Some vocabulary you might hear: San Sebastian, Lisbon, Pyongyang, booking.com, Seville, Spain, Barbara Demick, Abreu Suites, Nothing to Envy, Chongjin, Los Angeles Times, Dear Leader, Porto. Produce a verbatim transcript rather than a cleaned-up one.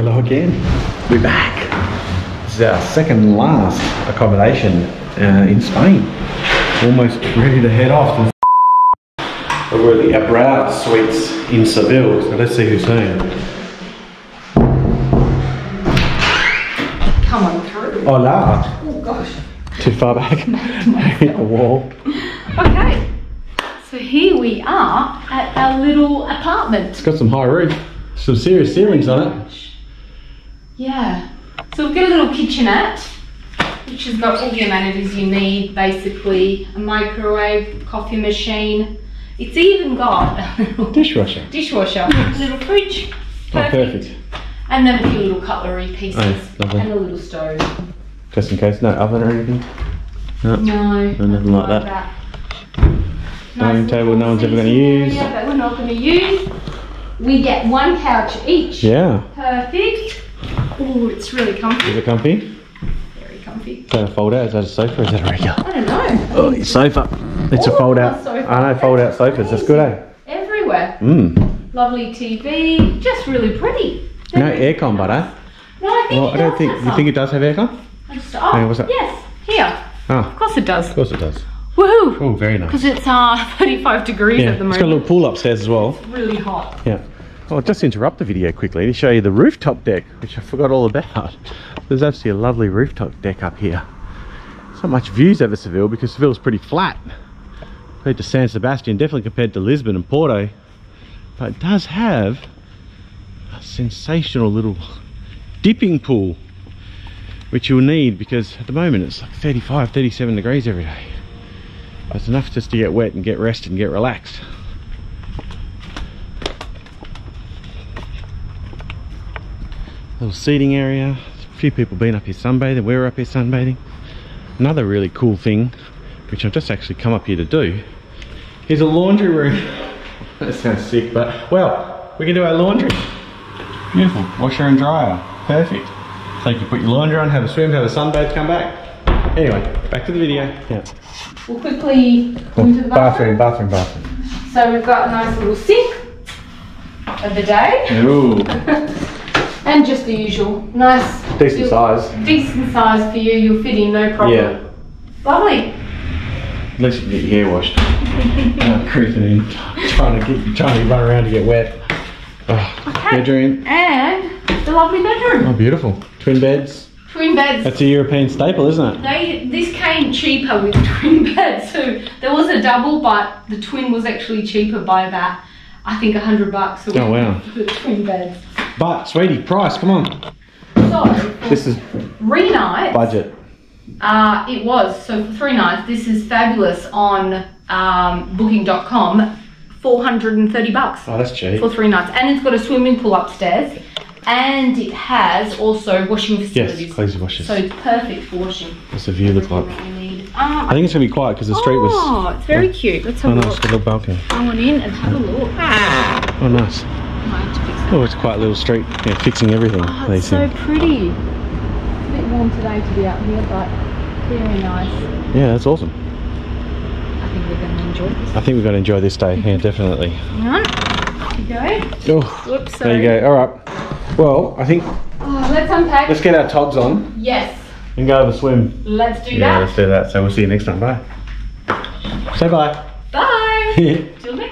Hello again. We're back. This is our second last accommodation uh, in Spain. Almost ready to head off. To but we're the Abreu Suites in Seville, so let's see who's home. Come on through. Hola. Oh gosh. Too far back. Hit the wall. Okay. So here we are at our little apartment. It's got some high roof. Some serious ceilings on it. Yeah. So we've got a little kitchenette, which has got all the amenities you need, basically. A microwave, coffee machine. It's even got a little dishwasher. Dishwasher. A little fridge. Perfect. Oh, perfect. And then a few little cutlery pieces. Oh, lovely. And a little stove. Just in case, no oven or anything? No. No, no nothing like that. that. Dining nice table no one's ever going to use. Yeah, that we're not going to use. We get one couch each. Yeah. Perfect. Oh, it's really comfy. Is it comfy? Very comfy. Is that a fold out? Is that a sofa or is that a regular? I don't know. Oh, it's sofa. It's oh, a fold out. Sofa. I know, fold out sofas. That's good, eh? Everywhere. Mm. Lovely T V. Just really pretty. They're no really aircon, but eh? No, I think well, it I don't does think. You some. think it does have aircon? I just, oh, hey, what's that? Yes. Here. Oh. Of course it does. Of course it does. Woohoo! Oh, very nice. Because it's uh, thirty-five degrees yeah, at the moment. It's got a little pool upstairs as well. It's really hot. Yeah. I'll just interrupt the video quickly to show you the rooftop deck, which I forgot all about. There's actually a lovely rooftop deck up here. There's not much views over Seville because Seville's pretty flat. Compared to San Sebastian, definitely compared to Lisbon and Porto. But it does have a sensational little dipping pool, which you'll need because at the moment it's like thirty-five, thirty-seven degrees every day. It's enough just to get wet and get rested and get relaxed. Little seating area, a few people been up here sunbathing, we were up here sunbathing. Another really cool thing, which I've just actually come up here to do, is a laundry room. That sounds sick, but, well, we can do our laundry. Beautiful, washer and dryer, perfect. So you can put your laundry on, have a swim, have a sunbathe, come back. Anyway, back to the video. Yeah. We'll quickly go into the bathroom. Bathroom, bathroom, bathroom. So we've got a nice little sink of the day. Ooh. And just the usual, nice, decent little, size, decent size for you. You'll fit in no problem. Yeah, lovely. At least you can get your hair washed. uh, creeping in, trying to get, trying to run around to get wet. Oh, okay. Bedroom and the lovely bedroom. Oh, beautiful. Twin beds. Twin beds. That's a European staple, isn't it? They this came cheaper with twin beds. So there was a double, but the twin was actually cheaper by about I think a hundred bucks. Oh wow. For the twin beds. But, sweetie, price, come on. So, this is three nights. Budget. Uh, it was. So, for three nights, this is fabulous on um, booking dot com. four hundred and thirty bucks. Oh, that's cheap. For three nights. And it's got a swimming pool upstairs. And it has also washing facilities. Yes, closed washers. So, it's perfect for washing. What's the view look like? Um, I think it's going to be quiet because the street oh, was... Oh, it's very yeah. cute. Let's have oh, a look. Oh, nice. Good little balcony. I went in and have yeah. a look. Ah. Oh, nice. Oh, it's quite a little street. Yeah, fixing everything. Oh, it's so pretty. It's a bit warm today to be out here, but very nice. Yeah, that's awesome. I think we're going to enjoy this. I think we're going to enjoy this day. Yeah, definitely. Alright, there you go. Oh, whoops, there you go. Alright. Well, I think... Oh, let's unpack. Let's get our togs on. Yes. And go have a swim. Let's do yeah, that. Yeah, let's do that. So we'll see you next time. Bye. Say bye. Bye. Till next time.